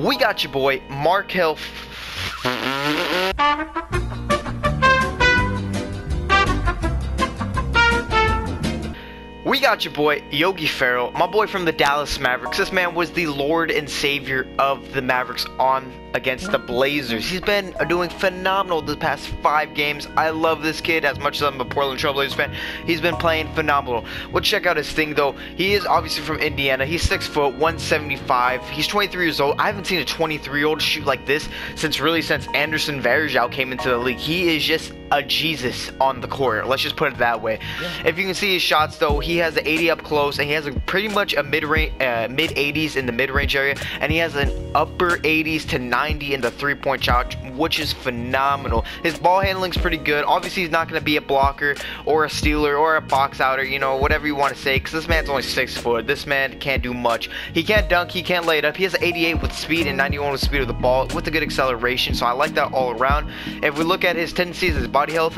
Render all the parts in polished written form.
We got your boy, Mark Hill. We got your boy, Yogi Ferrell, my boy from the Dallas Mavericks. This man was the Lord and Savior of the Mavericks on against the Blazers. He's been doing phenomenal the past 5 games. I love this kid as much as I'm a Portland Trailblazers fan. He's been playing phenomenal. We'll check out his thing though. He is obviously from Indiana. He's 6 foot, 175. He's 23 years old. I haven't seen a 23-year-old shoot like this since Anderson Varejao came into the league. He is just a Jesus on the court. Let's just put it that way. Yeah. If you can see his shots though, he has an 80 up close, and he has pretty much a mid 80s in the mid range area, and he has an upper 80s to 90 in the 3-point shot, which is phenomenal. His ball handling's pretty good. Obviously, he's not going to be a blocker or a stealer or a box outer, you know, whatever you want to say, because this man's only 6 foot. This man can't do much. He can't dunk. He can't lay it up. He has an 88 with speed and 91 with speed of the ball with a good acceleration. So I like that all around. If we look at his tendencies, his body health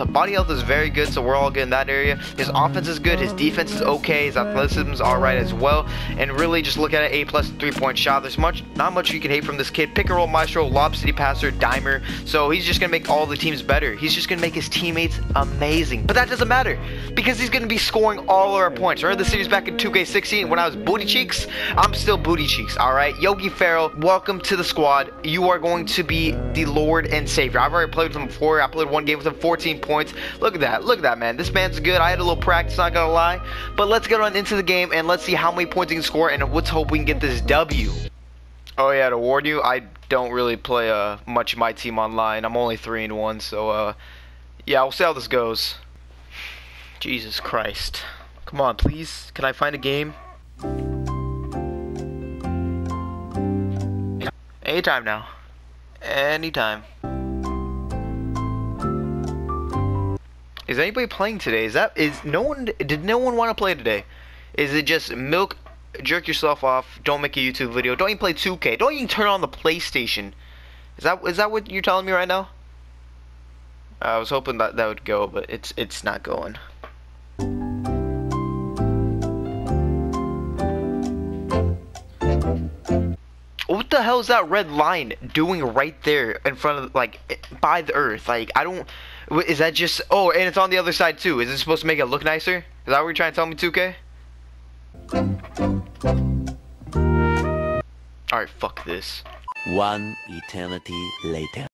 is very good. So we're all good in that area. His offense is good. His defense is okay. His athleticism is all right as well. And really, just look at an A+ 3-point shot. There's not much you can hate from this kid. Pick and roll maestro, lob city passer, dimer. So he's just going to make all the teams better. He's just going to make his teammates amazing. But that doesn't matter because he's going to be scoring all of our points. Remember the series back in 2K16 when I was booty cheeks? I'm still booty cheeks, all right? Yogi Ferrell, welcome to the squad. You are going to be the Lord and Savior. I've already played with him before. I played one game with him, 14 points. Look at that, man. This man's good. I had a little practice, not going to lie. But let's get on into the game and let's see how many points he can score, and let's hope we can get this W. Oh yeah, to warn you, I don't really play much of my team online. I'm only 3-1, so yeah, we'll see how this goes. Jesus Christ. Come on, please. Can I find a game? Anytime now. Anytime. Is anybody playing today? Did no one want to play today? Is it just milk? Jerk yourself off, don't make a YouTube video, don't even play 2K, don't even turn on the PlayStation. Is that what you're telling me right now? I was hoping that would go, but it's not going. What the hell is that red line doing right there in front of, like, by the earth? Like, I don't, is that just, oh, and it's on the other side too. Is it supposed to make it look nicer? Is that what you're trying to tell me, 2K? Alright, fuck this. One eternity later.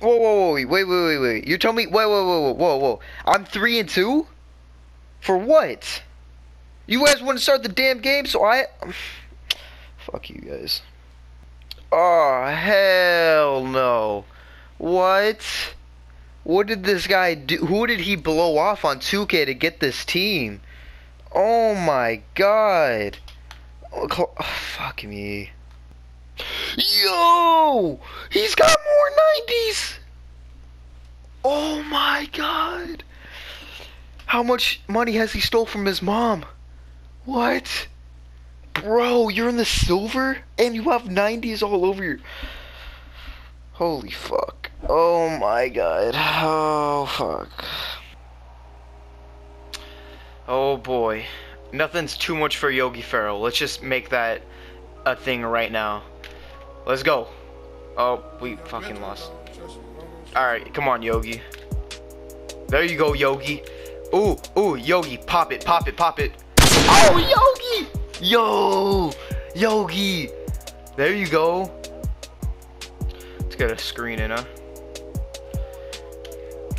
Whoa, whoa, whoa, wait. You're telling me, whoa. I'm 3-2? For what? You guys wouldn't start the damn game, so I... Fuck you guys. Oh, hell no. What? What did this guy do? Who did he blow off on 2K to get this team? Oh my god. Oh, fuck me. Yo! He's got more 90s! Oh my god. How much money has he stole from his mom? What? Bro, you're in the silver? And you have 90s all over your... Holy fuck. Oh my god. Oh fuck. Oh boy. Nothing's too much for Yogi Ferrell. Let's just make that a thing right now. Let's go. Oh, we fucking lost. Alright, come on, Yogi. There you go, Yogi. Ooh, Yogi. Pop it. Oh, Yogi! Yo! Yogi! There you go. Let's get a screen in, huh?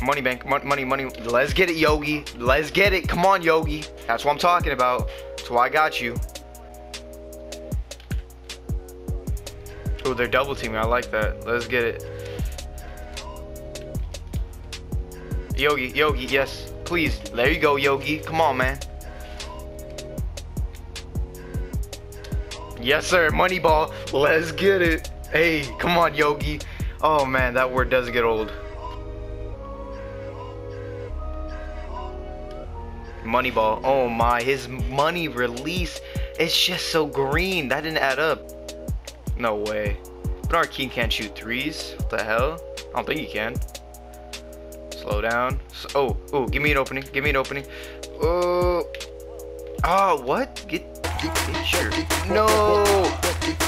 Money bank, money. Let's get it, Yogi. Let's get it. Come on, Yogi. That's what I'm talking about. That's why I got you. Oh, they're double teaming. I like that. Let's get it. Yogi, yes. Please. There you go, Yogi. Come on, man. Yes, sir. Money ball. Let's get it. Hey, come on, Yogi. Oh, man, that word does get old. Moneyball. Oh my, his money release is just so green. That didn't add up. No way. Bernard King can't shoot threes. What the hell? I don't think he can. Slow down. Oh, give me an opening. Oh, what? Get Sure. No!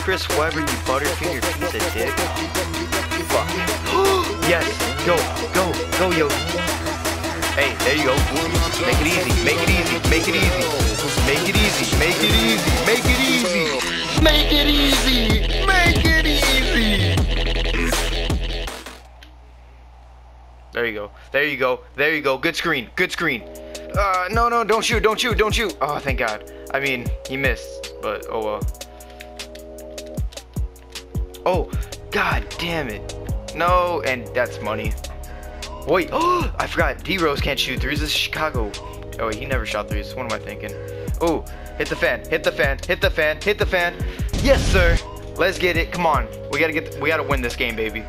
Chris Weber, you butterfinger piece of dick. Fuck. Yes! Go! Go! Go, Yogi! Hey, there you go. Make it easy! Make it easy! Make it easy! Make it easy! Make it easy! Make it easy! Make it easy! Make it easy! There you go. There you go. There you go. Good screen. Good screen. No, no, don't shoot, don't shoot, don't shoot. Oh, thank God. I mean, he missed, but oh well. Oh, God damn it. No, and that's money. Wait, oh, I forgot. D-Rose can't shoot threes. This is Chicago. Oh, wait, he never shot threes. What am I thinking? Oh, hit the fan, hit the fan, hit the fan, hit the fan. Yes, sir. Let's get it. Come on. We gotta win this game, baby.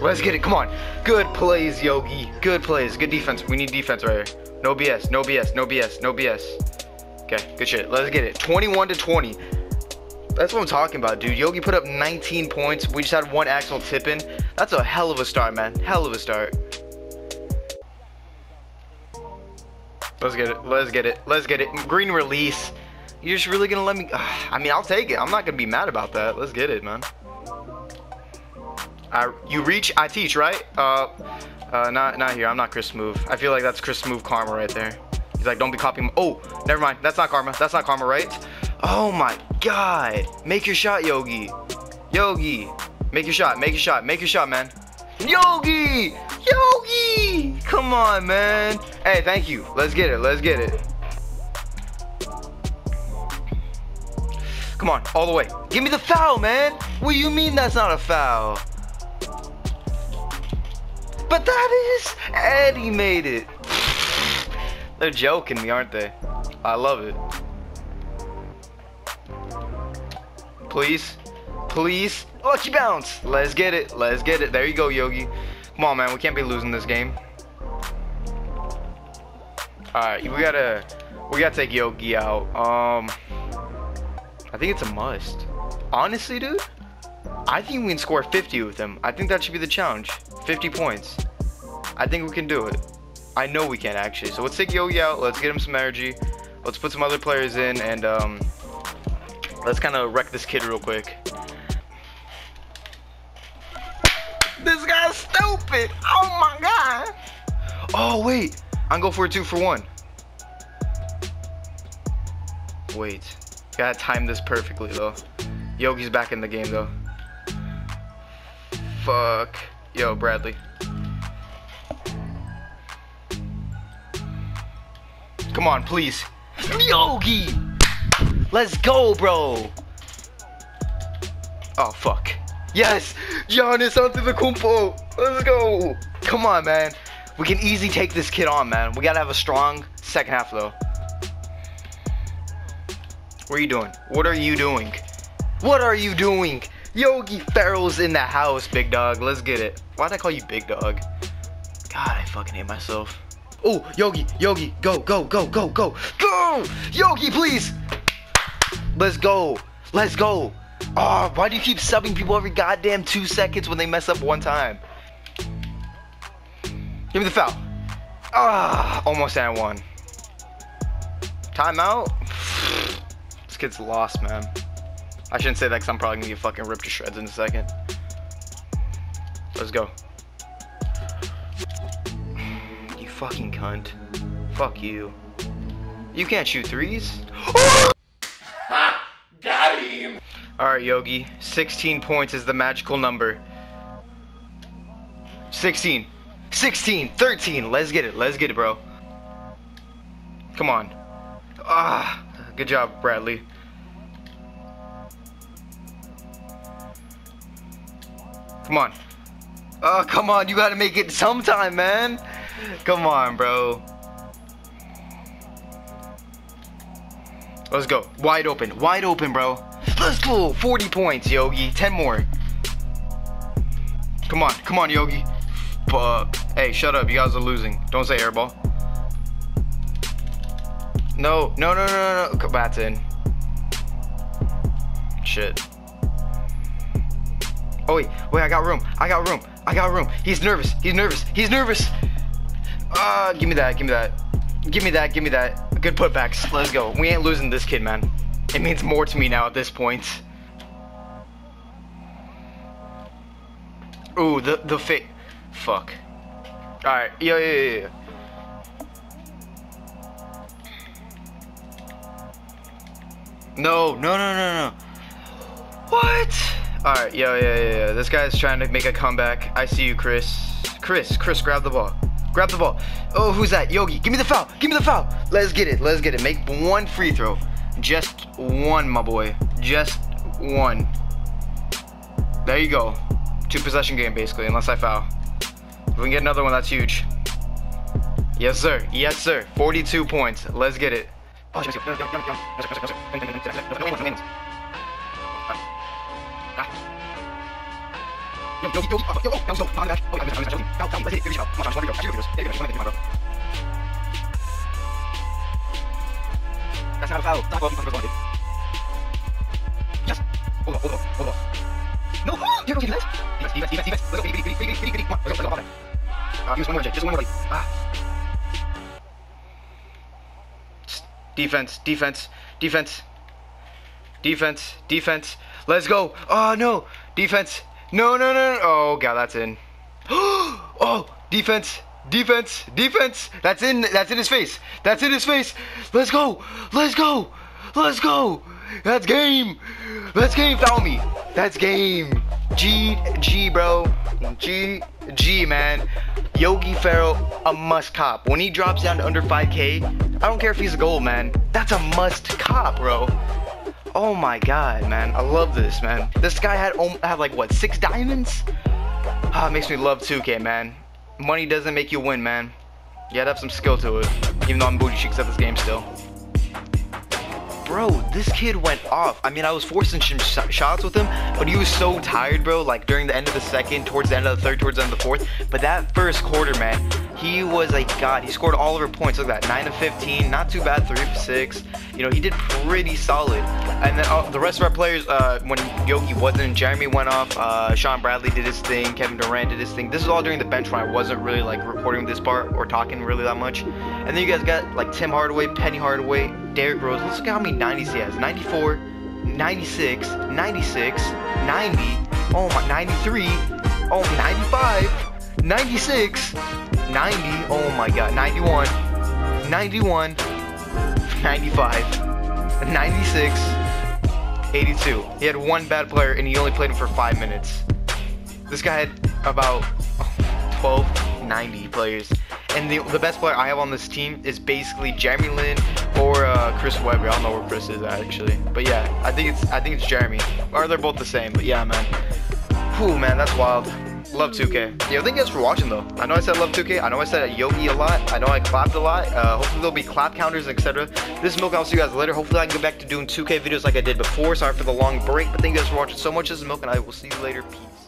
Let's get it. Come on. Good plays, Yogi. Good plays. Good defense. We need defense right here. No BS. No BS. No BS. No BS. Okay. Good shit. Let's get it. 21-20. That's what I'm talking about, dude. Yogi put up 19 points. We just had one actual tip in. That's a hell of a start, man. Hell of a start. Let's get it. Let's get it. Let's get it. Green release. You're just really going to let me... I mean, I'll take it. I'm not going to be mad about that. Let's get it, man. You reach, I teach, right? Not here. I'm not Chris Move. I feel like that's Chris Move karma right there. He's like, don't be copying. Oh, never mind. That's not karma. That's not karma, right? Oh my God! Make your shot, Yogi. Yogi, make your shot. Make your shot. Make your shot, man. Yogi, Yogi, come on, man. Hey, thank you. Let's get it. Let's get it. Come on, all the way. Give me the foul, man. What do you mean that's not a foul? But that is, Eddie made it. They're joking me, aren't they? I love it. Please, please, lucky bounce. Let's get it, let's get it. There you go, Yogi. Come on, man, we can't be losing this game. All right, we gotta take Yogi out. I think it's a must. Honestly, dude, I think we can score 50 with him. I think that should be the challenge. 50 points. I think we can do it. I know we can, actually. So let's take Yogi out. Let's get him some energy. Let's put some other players in, and let's kind of wreck this kid real quick. This guy's stupid. Oh, my God. Oh, wait. I'm going for a 2-for-1. Wait. Gotta time this perfectly, though. Yogi's back in the game, though. Fuck. Yo, Bradley. Come on, please. Yogi! Let's go, bro! Oh, fuck. Yes! Giannis Antetokounmpo! Let's go! Come on, man. We can easily take this kid on, man. We gotta have a strong second half, though. What are you doing? What are you doing? What are you doing? Yogi Ferrell's in the house, big dog. Let's get it. Why'd I call you big dog? God, I fucking hate myself. Oh, Yogi, Yogi, go, go, go, go, go, go! Yogi, please! Let's go. Let's go. Oh, why do you keep subbing people every goddamn 2 seconds when they mess up one time? Give me the foul. Ah, almost at one. Timeout? This kid's lost, man. I shouldn't say that because I'm probably going to get fucking ripped to shreds in a second. Let's go. You fucking cunt. Fuck you. You can't shoot threes. Ha! Got him! Alright, Yogi. 16 points is the magical number. 16. 16. 13. Let's get it. Let's get it, bro. Come on. Ah, good job, Bradley. Come on. Oh, come on. You got to make it sometime, man. Come on, bro. Let's go. Wide open. Wide open, bro. Let's go. 40 points, Yogi. 10 more. Come on. Come on, Yogi. Fuck. Hey, shut up. You guys are losing. Don't say airball. No. No, no, no, no. That's in. Shit. Oh wait, wait, I got room, I got room, I got room. He's nervous, he's nervous, he's nervous. Give me that, give me that. Give me that, give me that. Good putbacks. Let's go. We ain't losing this kid, man. It means more to me now at this point. Ooh, the fake. Fuck. Alright, yeah. No. What? Alright, yeah. This guy's trying to make a comeback. I see you, Chris. Chris, grab the ball. Oh, who's that? Yogi, give me the foul. Let's get it. Make one free throw. Just one, my boy. Just one. There you go. 2-possession game, basically, unless I foul. If we can get another one, that's huge. Yes, sir. 42 points. Let's get it. That's not a foul. Yes. Hold on. No! Here goes defense! Defense! Let's go, baby. Let's go, give us one more, Jay. Just one more, Defense. Let's go. Oh, no. Defense. No. Oh, God, that's in. Oh, defense. That's in his face. Let's go. That's game. Foul me. That's game. GG, bro. GG, man. Yogi Ferrell, a must cop. When he drops down to under 5K, I don't care if he's a gold, man. That's a must cop, bro. Oh my God, man. I love this, man. This guy had like, what, 6 diamonds? Ah, it makes me love 2K, man. Money doesn't make you win, man. You gotta have some skill to it. Even though I'm booty cheeks at this game still. Bro, this kid went off. I mean, I was forcing some shots with him, but he was so tired, bro. Like, during the end of the second, towards the end of the third, towards the end of the fourth. But that first quarter, man, he was a god. He scored all of her points. Look at that, 9 of 15. Not too bad, 3 of 6. You know, he did pretty solid. And then the rest of our players, when Yogi wasn't, Jeremy went off. Sean Bradley did his thing. Kevin Durant did his thing. This is all during the bench when I wasn't really, like, recording this part or talking really that much. And then you guys got, like, Tim Hardaway, Penny Hardaway, Derrick Rose. Let's look at how many 90s he has. 94, 96, 96, 90, oh my, 93, oh, 95, 96, 90, oh my God, 91, 91, 95, 96, 82. He had one bad player and he only played him for 5 minutes. This guy had about 12, 90 players. And the best player I have on this team is basically Jeremy Lin or Chris Weber. I don't know where Chris is at, actually, but yeah, I think it's Jeremy. Or they're both the same, but yeah, man. Whew, man, that's wild. Love 2K. Yeah, thank you guys for watching though. I know I said love 2K. I know I said Yogi a lot. I know I clapped a lot. Hopefully there'll be clap counters, etc. This is Milk. I'll see you guys later. Hopefully I can get back to doing 2K videos like I did before. Sorry for the long break, but thank you guys for watching so much. This is Milk, and I will see you later. Peace.